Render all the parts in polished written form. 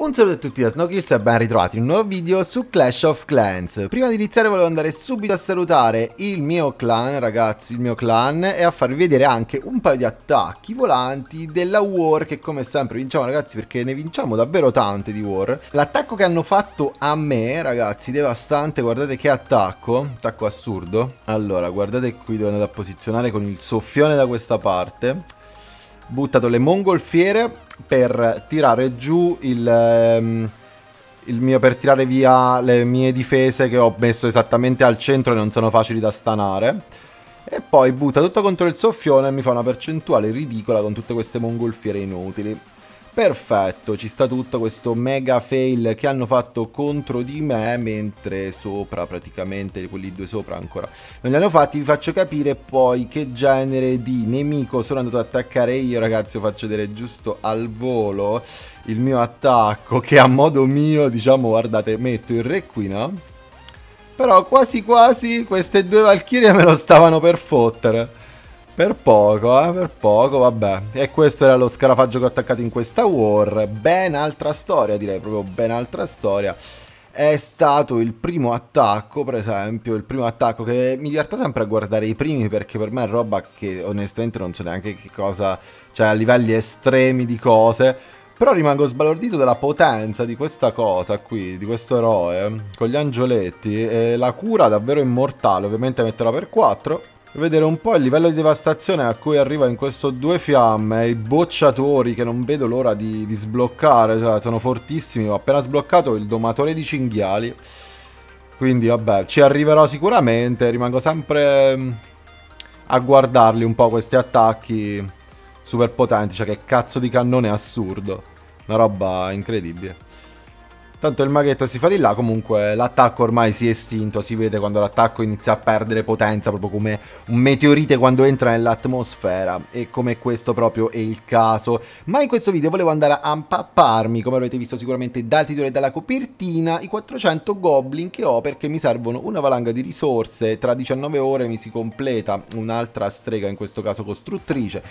Un saluto a tutti da Snowkills e ben ritrovati in un nuovo video su Clash of Clans. Prima di iniziare volevo andare subito a salutare il mio clan, ragazzi, il mio clan, e a farvi vedere anche un paio di attacchi volanti della war che come sempre vinciamo, ragazzi, perché ne vinciamo davvero tante di war. L'attacco che hanno fatto a me, ragazzi, devastante, guardate che attacco assurdo. Allora, guardate qui dove andate a posizionare con il soffione da questa parte. Buttato le mongolfiere per tirare giù per tirare via le mie difese che ho messo esattamente al centro e non sono facili da stanare. E poi butta tutto contro il soffione e mi fa una percentuale ridicola con tutte queste mongolfiere inutili. Perfetto, ci sta tutto questo mega fail che hanno fatto contro di me, mentre sopra praticamente, quelli due sopra ancora non li hanno fatti. Vi faccio capire poi che genere di nemico sono andato ad attaccare io, ragazzi. Vi faccio vedere giusto al volo il mio attacco che a modo mio, diciamo, guardate, metto il re qui, no? Però quasi quasi queste due valchirie me lo stavano per fottere. Per poco, vabbè. E questo era lo scarafaggio che ho attaccato in questa war. Ben altra storia, direi, proprio ben altra storia. È stato il primo attacco, per esempio, il primo attacco che mi diverto sempre a guardare i primi, perché per me è roba che onestamente non so neanche che cosa... Cioè, a livelli estremi di cose. Però rimango sbalordito della potenza di questa cosa qui, di questo eroe, con gli angioletti. E la cura davvero immortale, ovviamente metterò per 4. Vedere un po' il livello di devastazione a cui arriva in questo due fiamme, i bocciatori che non vedo l'ora di sbloccare, cioè sono fortissimi. Ho appena sbloccato il domatore di cinghiali, quindi vabbè, ci arriverò sicuramente. Rimango sempre a guardarli un po' questi attacchi super potenti, cioè che cazzo di cannone assurdo, una roba incredibile. Tanto il maghetto si fa di là, comunque l'attacco ormai si è estinto, si vede quando l'attacco inizia a perdere potenza, proprio come un meteorite quando entra nell'atmosfera, e come questo proprio è il caso. Ma in questo video volevo andare a impapparmi, come avete visto sicuramente dal titolo e dalla copertina, i 400 goblin che ho, perché mi servono una valanga di risorse. Tra 19 ore mi si completa un'altra strega, in questo caso costruttrice.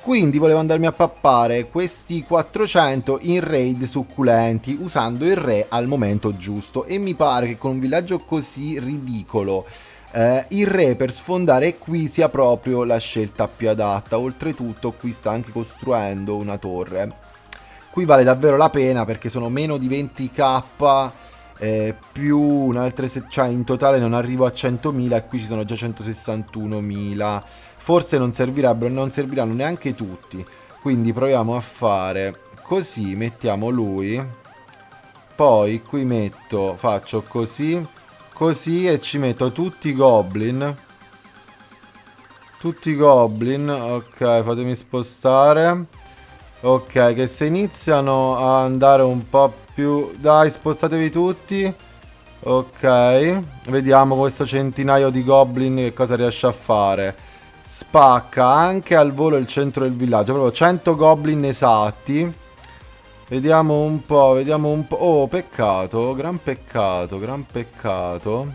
Quindi volevo andarmi a pappare questi 400 in raid succulenti, usando il re al momento giusto. E mi pare che con un villaggio così ridicolo il re per sfondare qui sia proprio la scelta più adatta. Oltretutto qui sta anche costruendo una torre. Qui vale davvero la pena perché sono meno di 20k più un'altra, cioè in totale non arrivo a 100.000 e qui ci sono già 161.000. Forse non serviranno neanche tutti. Quindi proviamo a fare così, mettiamo lui. Poi qui metto, faccio così, così, e ci metto tutti i goblin. Tutti i goblin, ok, fatemi spostare. Ok, che se iniziano a andare un po' più... Dai, spostatevi tutti. Ok, vediamo questo centinaio di goblin che cosa riesce a fare. Spacca anche al volo il centro del villaggio, proprio 100 goblin esatti. Vediamo un po', vediamo un po'. Oh, peccato, gran peccato, gran peccato.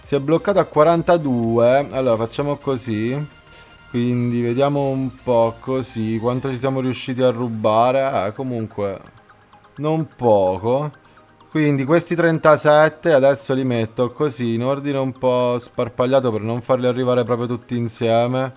Si è bloccato a 42. Allora facciamo così. Quindi vediamo un po' così quanto ci siamo riusciti a rubare. Comunque non poco. Quindi questi 37 adesso li metto così, in ordine un po' sparpagliato per non farli arrivare proprio tutti insieme.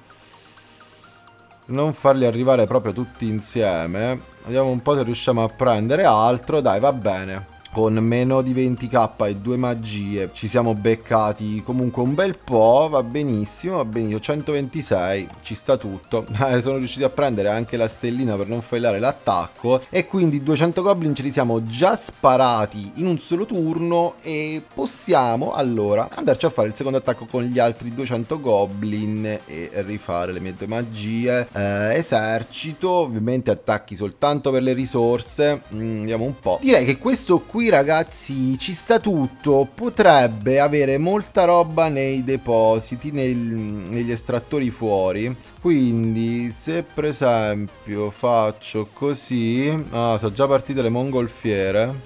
Non farli arrivare proprio tutti insieme. Vediamo un po' se riusciamo a prendere altro. Dai, va bene. Con meno di 20k e 2 magie ci siamo beccati comunque un bel po'. Va benissimo, va benissimo. 126, ci sta tutto. Sono riusciti a prendere anche la stellina per non failare l'attacco. E quindi 200 goblin ce li siamo già sparati in un solo turno. E possiamo allora andarci a fare il secondo attacco con gli altri 200 goblin e rifare le mie 2 magie. Esercito, ovviamente attacchi soltanto per le risorse. Vediamo un po'. Direi che questo qui, ragazzi, ci sta tutto. Potrebbe avere molta roba nei depositi, negli estrattori fuori. Quindi se per esempio faccio così, sono già partite le mongolfiere.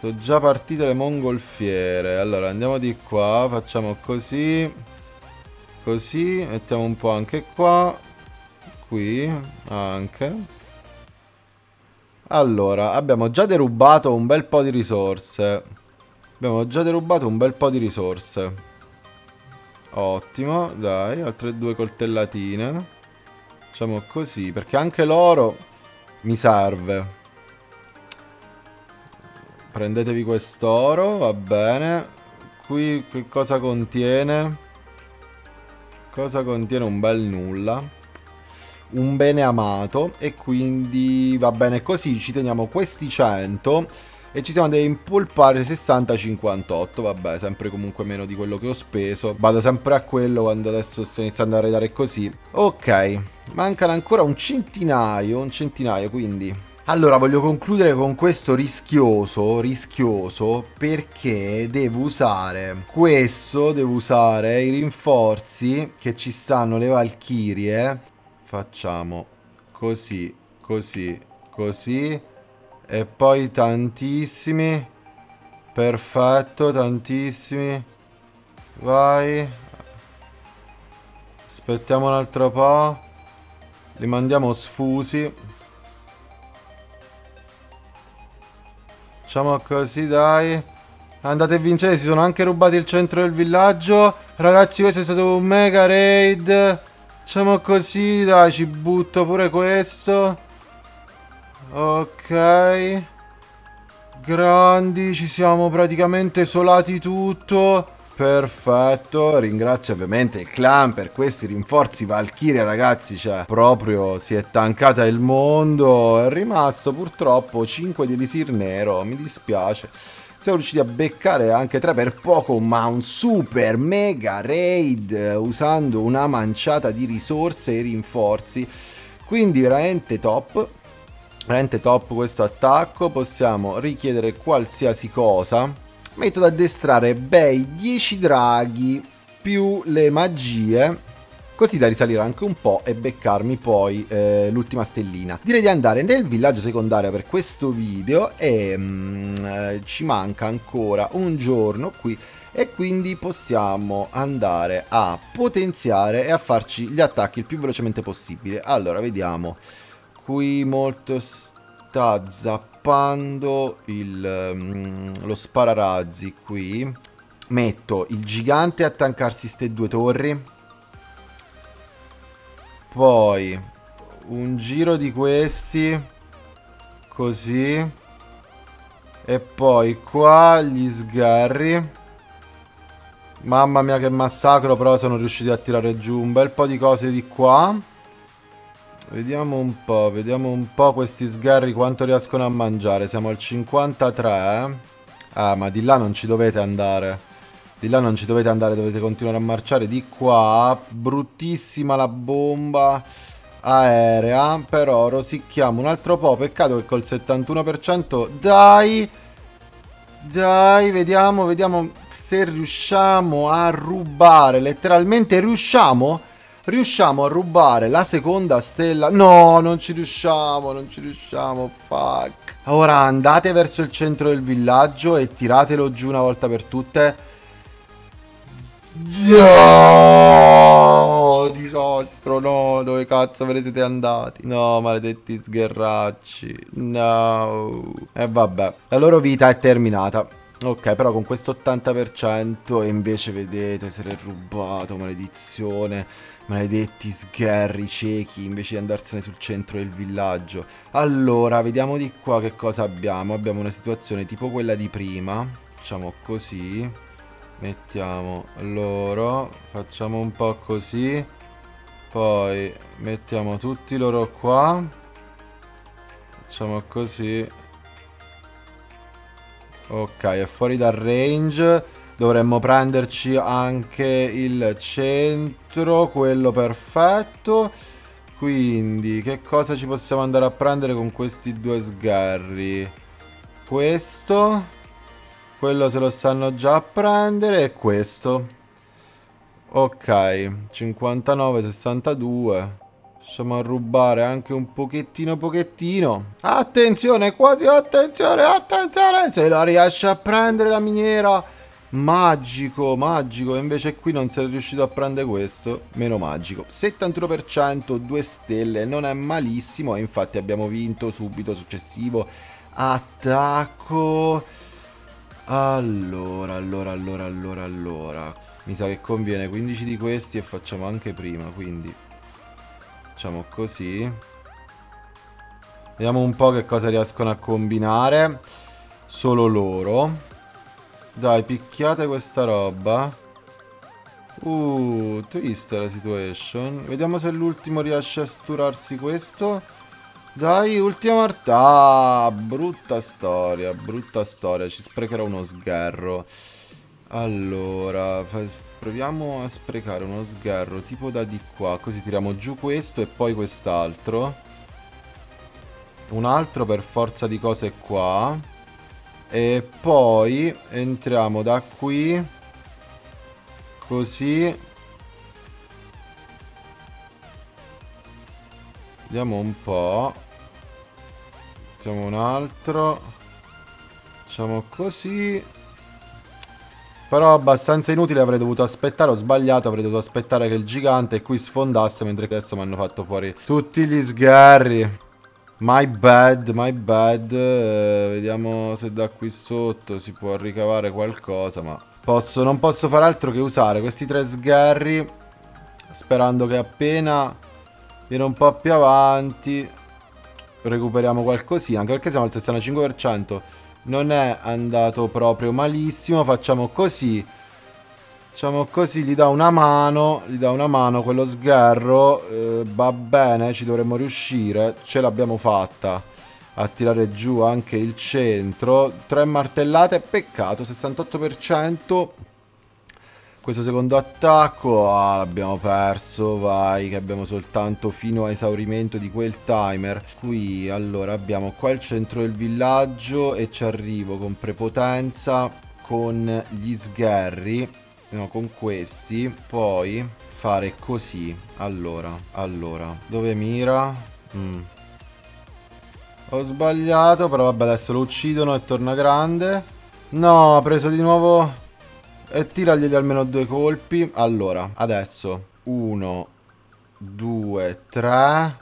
Sono già partite le mongolfiere. Allora andiamo di qua, facciamo così, così, mettiamo un po' anche qua, qui anche. Allora, abbiamo già derubato un bel po' di risorse. Ottimo, dai, altre due coltellatine. Facciamo così, perché anche l'oro mi serve. Prendetevi quest'oro, va bene. Qui che cosa contiene? Cosa contiene? Un bel nulla. Un bene amato. E quindi va bene così. Ci teniamo questi 100. E ci siamo andati a impolpare 60-58. Vabbè, sempre comunque meno di quello che ho speso. Vado sempre a quello quando adesso sto iniziando a redare così. Ok. Mancano ancora un centinaio. Quindi... allora voglio concludere con questo rischioso, perché devo usare questo, devo usare i rinforzi che ci stanno, le valchirie. Facciamo così, così e poi tantissimi. Perfetto, tantissimi. Vai. Aspettiamo un altro po'. Li mandiamo sfusi. Facciamo così, dai. Andate a vincere, si sono anche rubati il centro del villaggio. Ragazzi, questo è stato un mega raid. Facciamo così, dai, ci butto pure questo. Ok. Grandi, ci siamo praticamente solati tutto. Perfetto, ringrazio ovviamente il clan per questi rinforzi Valchiria, ragazzi, cioè proprio si è tankata il mondo. È rimasto purtroppo 5 di elisir nero, mi dispiace. Siamo riusciti a beccare anche 3 per poco, ma un super mega raid usando una manciata di risorse e rinforzi. Quindi veramente top. Veramente top questo attacco, possiamo richiedere qualsiasi cosa. Metto ad addestrare bei 10 draghi più le magie, così da risalire anche un po' e beccarmi poi l'ultima stellina. Direi di andare nel villaggio secondario per questo video e ci manca ancora un giorno qui e quindi possiamo andare a potenziare e a farci gli attacchi il più velocemente possibile. Allora, vediamo. Qui molto sta zappando lo spararazzi. Qui metto il gigante a tankarsi ste 2 torri, poi un giro di questi così e poi qua gli sgarri. Mamma mia che massacro, però sono riusciti a tirare giù un bel po' di cose di qua. Vediamo un po' questi sgarri quanto riescono a mangiare. Siamo al 53. Ah, ma di là non ci dovete andare. Dovete continuare a marciare di qua. Bruttissima la bomba aerea, però rosicchiamo un altro po'. Peccato che col 71%. Dai! Dai, vediamo se riusciamo a rubare. Letteralmente riusciamo? Riusciamo a rubare la seconda stella? No, non ci riusciamo, fuck. Ora andate verso il centro del villaggio e tiratelo giù una volta per tutte. No, disastro, no, dove cazzo ve ne siete andati? No, maledetti sgherracci, no. E vabbè, la loro vita è terminata. Ok, però con questo 80% e invece vedete se l'è rubato, maledizione. Maledetti sgherri ciechi, invece di andarsene sul centro del villaggio. Allora, vediamo di qua che cosa abbiamo. Abbiamo una situazione tipo quella di prima. Facciamo così. Mettiamo loro. Facciamo un po' così. Poi mettiamo tutti loro qua. Facciamo così. Ok, è fuori dal range. Dovremmo prenderci anche il centro, quello perfetto. Quindi che cosa ci possiamo andare a prendere con questi 2 sgarri? Questo, quello se lo stanno già a prendere, e questo. Ok, 59, 62. Riusciamo a rubare anche un pochettino. Attenzione, quasi, attenzione. Se la riesce a prendere la miniera. magico, magico. E invece qui non sei riuscito a prendere questo, meno magico. 71%, 2 stelle, non è malissimo. E infatti abbiamo vinto subito, successivo attacco. Allora, mi sa che conviene 15 di questi e facciamo anche prima, quindi facciamo così. Vediamo un po' che cosa riescono a combinare solo loro. Dai, picchiate questa roba. Triste la situation. Vediamo se l'ultimo riesce a sturarsi questo. Dai, ultima morta. Ah, brutta storia, brutta storia. Ci sprecherà uno sgarro. Allora, proviamo a sprecare uno sgarro tipo da di qua. Così tiriamo giù questo e poi quest'altro. Un altro per forza di cose qua. E poi entriamo da qui, così. Vediamo un po'. Facciamo un altro. Facciamo così. Però abbastanza inutile, avrei dovuto aspettare. Ho sbagliato, avrei dovuto aspettare che il gigante qui sfondasse, mentre adesso mi hanno fatto fuori tutti gli sgarri. My bad, my bad. Vediamo se da qui sotto si può ricavare qualcosa. Ma non posso fare altro che usare questi tre sgarri, sperando che appena viene un po' più avanti recuperiamo qualcosina. Anche perché siamo al 65%, non è andato proprio malissimo. Facciamo così. Facciamo così, gli dà una mano quello sgarro, va bene, ci dovremmo riuscire, ce l'abbiamo fatta a tirare giù anche il centro. 3 martellate, peccato, 68%. Questo secondo attacco, l'abbiamo perso, vai, che abbiamo soltanto fino a esaurimento di quel timer. Qui, allora, abbiamo qua il centro del villaggio e ci arrivo con prepotenza, con gli sgarri. No, con questi poi fare così. Allora, dove mira? Ho sbagliato, però vabbè, adesso lo uccidono e torna grande. No, ha preso di nuovo. E tiraglieli almeno 2 colpi. Allora, adesso 1, 2, 3.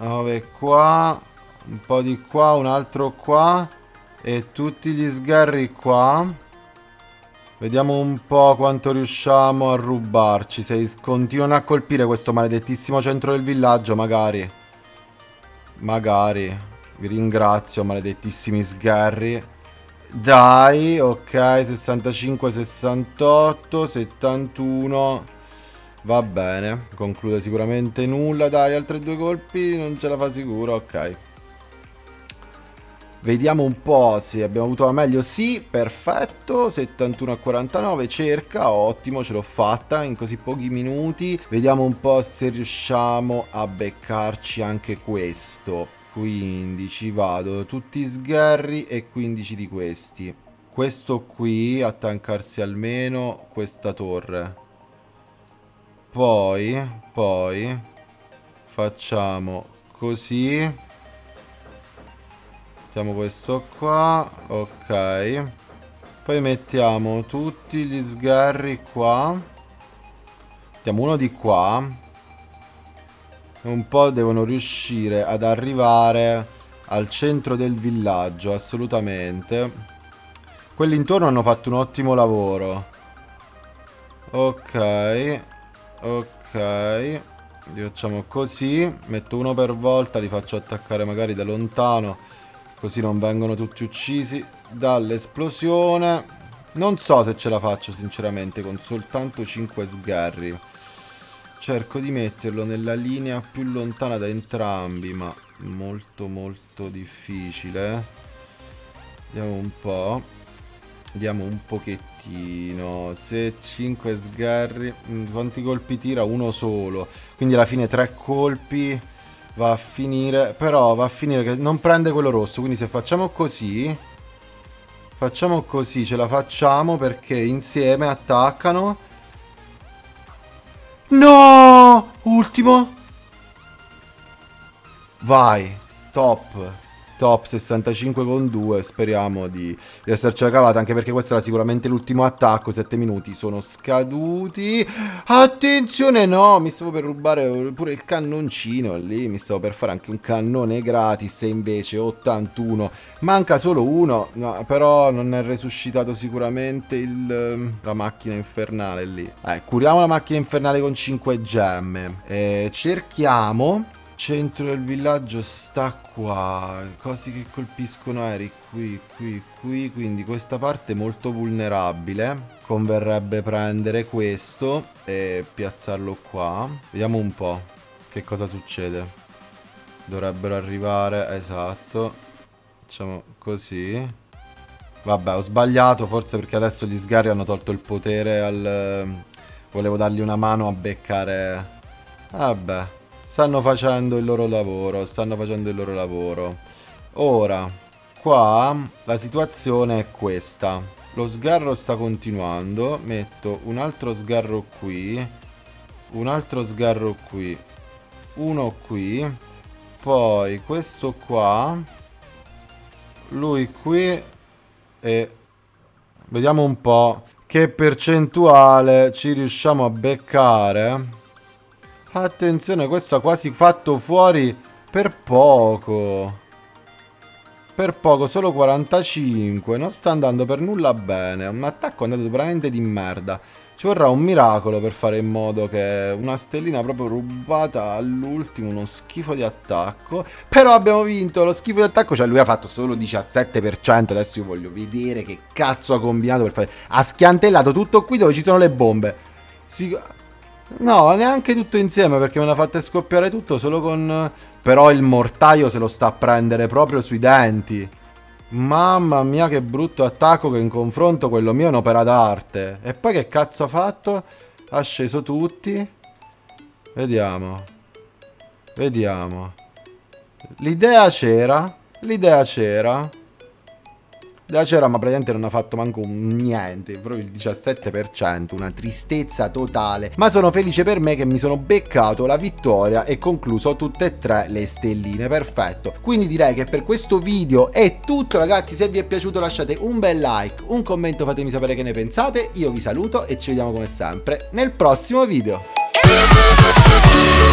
9 qua. Un po' di qua, un altro qua. E tutti gli sgarri qua. Vediamo un po' quanto riusciamo a rubarci. Se continuano a colpire questo maledettissimo centro del villaggio, magari vi ringrazio, maledettissimi sgarri. Dai, ok, 65, 68, 71. Va bene, conclude sicuramente nulla. Dai, altri 2 colpi, non ce la fa sicuro, ok. Vediamo un po' se abbiamo avuto la meglio. Sì, perfetto, 71 a 49, circa, ottimo, ce l'ho fatta in così pochi minuti. Vediamo un po' se riusciamo a beccarci anche questo. 15, vado, tutti sgarri e 15 di questi. Questo qui, attaccarsi almeno questa torre. Poi facciamo così. Mettiamo questo qua, ok. Poi mettiamo tutti gli sgarri qua. Mettiamo uno di qua. Un po' devono riuscire ad arrivare al centro del villaggio, assolutamente. Quelli intorno hanno fatto un ottimo lavoro. Ok. Li facciamo così. Metto uno per volta, li faccio attaccare magari da lontano, così non vengono tutti uccisi dall'esplosione. Non so se ce la faccio sinceramente con soltanto 5 sgarri. Cerco di metterlo nella linea più lontana da entrambi, ma molto molto difficile. Vediamo un po'. Vediamo un pochettino. Se 5 sgarri, quanti colpi tira? Uno solo. Quindi alla fine 3 colpi. Va a finire, però va a finire che non prende quello rosso, quindi se facciamo così, ce la facciamo perché insieme attaccano. No! Ultimo! Vai, top! top 65 con 2. Speriamo di essercela cavata, anche perché questo era sicuramente l'ultimo attacco. 7 minuti sono scaduti. Attenzione, no, mi stavo per rubare pure il cannoncino lì, mi stavo per fare anche un cannone gratis e invece 81, manca solo uno, no, però non è resuscitato sicuramente la macchina infernale lì. Curiamo la macchina infernale con 5 gemme. Cerchiamo. Centro del villaggio sta qua. Cose che colpiscono aerei qui. Quindi questa parte è molto vulnerabile. Converrebbe prendere questo e piazzarlo qua. Vediamo un po' che cosa succede. Dovrebbero arrivare. Esatto. Facciamo così. Vabbè, ho sbagliato. Forse perché adesso gli sgarri hanno tolto il potere al... Volevo dargli una mano a beccare. Vabbè. Stanno facendo il loro lavoro, Ora, qua la situazione è questa. Lo sgarro sta continuando. Metto un altro sgarro qui. Un altro sgarro qui. Uno qui. Poi questo qua. Lui qui. E vediamo un po' che percentuale ci riusciamo a beccare. Attenzione, questo ha quasi fatto fuori per poco. Solo 45. Non sta andando per nulla bene. Un attacco è andato veramente di merda. Ci vorrà un miracolo per fare in modo che una stellina proprio rubata all'ultimo, uno schifo di attacco. Però abbiamo vinto lo schifo di attacco, cioè lui ha fatto solo 17%. Adesso io voglio vedere che cazzo ha combinato per fare. Ha schiantellato tutto qui dove ci sono le bombe. No, neanche tutto insieme, perché me l'ha fatta scoppiare tutto solo con... Però il mortaio se lo sta a prendere proprio sui denti. Mamma mia che brutto attacco, che in confronto quello mio è un'opera d'arte. E poi che cazzo ha fatto? Ha sceso tutti. Vediamo. L'idea c'era. Ma praticamente non ha fatto manco niente, proprio il 17%, una tristezza totale. Ma sono felice per me che mi sono beccato la vittoria e concluso tutte e tre le stelline, perfetto. Quindi direi che per questo video è tutto ragazzi, se vi è piaciuto lasciate un bel like, un commento, fatemi sapere che ne pensate, io vi saluto e ci vediamo come sempre nel prossimo video.